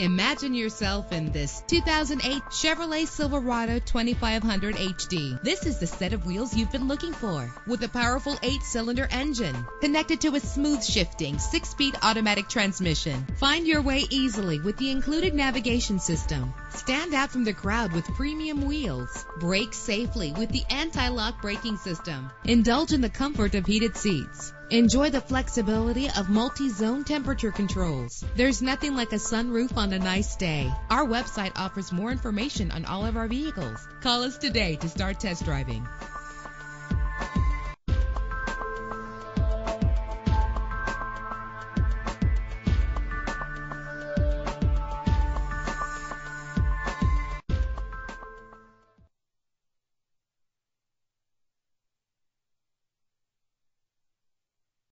Imagine yourself in this 2008 Chevrolet Silverado 2500 HD. This is the set of wheels you've been looking for, with a powerful 8-cylinder engine connected to a smooth shifting 6-speed automatic transmission. Find your way easily with the included navigation system. Stand out from the crowd with premium wheels. Brake safely with the anti-lock braking system. Indulge in the comfort of heated seats. Enjoy the flexibility of multi-zone temperature controls. There's nothing like a sunroof on a nice day. Our website offers more information on all of our vehicles. Call us today to start test driving.